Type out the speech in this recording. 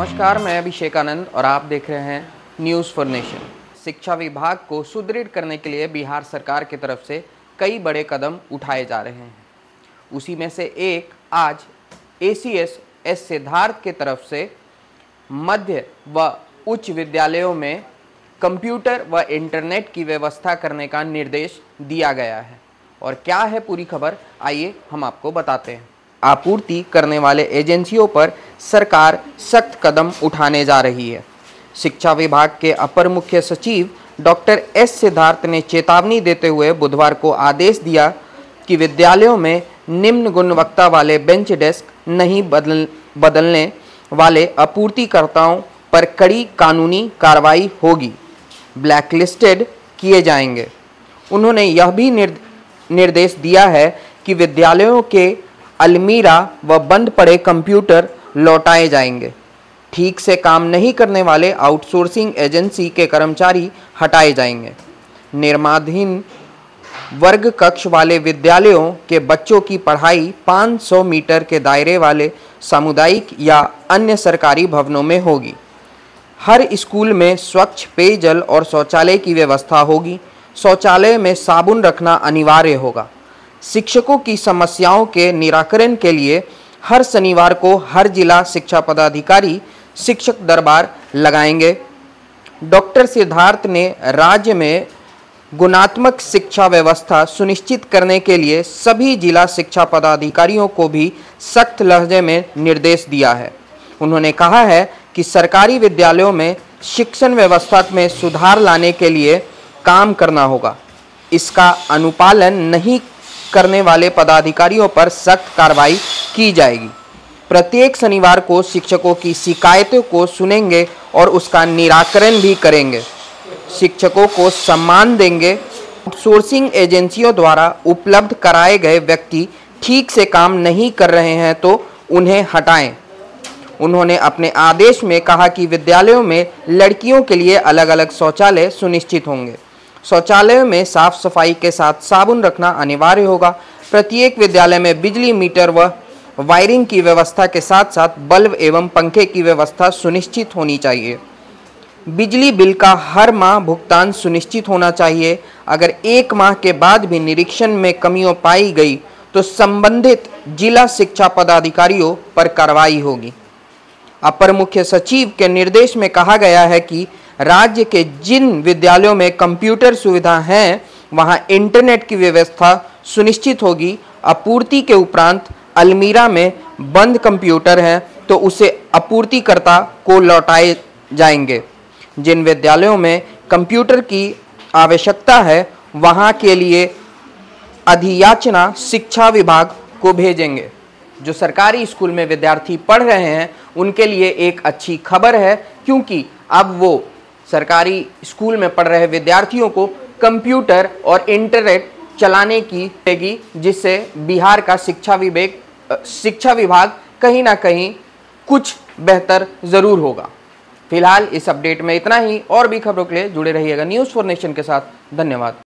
नमस्कार, मैं अभिषेकानंद और आप देख रहे हैं न्यूज़ फॉर नेशन। शिक्षा विभाग को सुदृढ़ करने के लिए बिहार सरकार की तरफ से कई बड़े कदम उठाए जा रहे हैं। उसी में से एक आज एसीएस सिद्धार्थ की तरफ से मध्य व उच्च विद्यालयों में कंप्यूटर व इंटरनेट की व्यवस्था करने का निर्देश दिया गया है। और क्या है पूरी खबर, आइए हम आपको बताते हैं। आपूर्ति करने वाले एजेंसियों पर सरकार सख्त कदम उठाने जा रही है। शिक्षा विभाग के अपर मुख्य सचिव डॉक्टर एस सिद्धार्थ ने चेतावनी देते हुए बुधवार को आदेश दिया कि विद्यालयों में निम्न गुणवत्ता वाले बेंच डेस्क नहीं बदलने वाले आपूर्तिकर्ताओं पर कड़ी कानूनी कार्रवाई होगी, ब्लैकलिस्टेड किए जाएंगे। उन्होंने यह भी निर्देश दिया है कि विद्यालयों के अलमीरा व बंद पड़े कंप्यूटर लौटाए जाएंगे, ठीक से काम नहीं करने वाले आउटसोर्सिंग एजेंसी के कर्मचारी हटाए जाएंगे, निर्माणाधीन वर्ग कक्ष वाले विद्यालयों के बच्चों की पढ़ाई 500 मीटर के दायरे वाले सामुदायिक या अन्य सरकारी भवनों में होगी, हर स्कूल में स्वच्छ पेयजल और शौचालय की व्यवस्था होगी, शौचालय में साबुन रखना अनिवार्य होगा, शिक्षकों की समस्याओं के निराकरण के लिए हर शनिवार को हर जिला शिक्षा पदाधिकारी शिक्षक दरबार लगाएंगे। डॉक्टर सिद्धार्थ ने राज्य में गुणात्मक शिक्षा व्यवस्था सुनिश्चित करने के लिए सभी जिला शिक्षा पदाधिकारियों को भी सख्त लहजे में निर्देश दिया है। उन्होंने कहा है कि सरकारी विद्यालयों में शिक्षण व्यवस्था में सुधार लाने के लिए काम करना होगा। इसका अनुपालन नहीं करने वाले पदाधिकारियों पर सख्त कार्रवाई की जाएगी। प्रत्येक शनिवार को शिक्षकों की शिकायतों को सुनेंगे और उसका निराकरण भी करेंगे, शिक्षकों को सम्मान देंगे। आउटसोर्सिंग एजेंसियों द्वारा उपलब्ध कराए गए व्यक्ति ठीक से काम नहीं कर रहे हैं तो उन्हें हटाएं। उन्होंने अपने आदेश में कहा कि विद्यालयों में लड़कियों के लिए अलग अलग शौचालय सुनिश्चित होंगे, शौचालयों में साफ सफाई के साथ साबुन रखना अनिवार्य होगा, प्रत्येक विद्यालय में बिजली मीटर व वायरिंग की व्यवस्था के साथ साथ बल्ब एवं पंखे की व्यवस्था सुनिश्चित होनी चाहिए, बिजली बिल का हर माह भुगतान सुनिश्चित होना चाहिए, अगर एक माह के बाद भी निरीक्षण में कमियों पाई गई तो संबंधित जिला शिक्षा पदाधिकारियों पर कार्रवाई होगी। अपर मुख्य सचिव के निर्देश में कहा गया है कि राज्य के जिन विद्यालयों में कंप्यूटर सुविधा है वहां इंटरनेट की व्यवस्था सुनिश्चित होगी। आपूर्ति के उपरांत अलमीरा में बंद कंप्यूटर हैं तो उसे आपूर्तिकर्ता को लौटाए जाएंगे। जिन विद्यालयों में कंप्यूटर की आवश्यकता है वहां के लिए अधियाचना शिक्षा विभाग को भेजेंगे। जो सरकारी स्कूल में विद्यार्थी पढ़ रहे हैं उनके लिए एक अच्छी खबर है, क्योंकि अब वो सरकारी स्कूल में पढ़ रहे विद्यार्थियों को कंप्यूटर और इंटरनेट चलाने की होगी, जिससे बिहार का शिक्षा विभाग कहीं ना कहीं कुछ बेहतर ज़रूर होगा। फिलहाल इस अपडेट में इतना ही, और भी खबरों के लिए जुड़े रहिएगा न्यूज़ फॉर नेशन के साथ। धन्यवाद।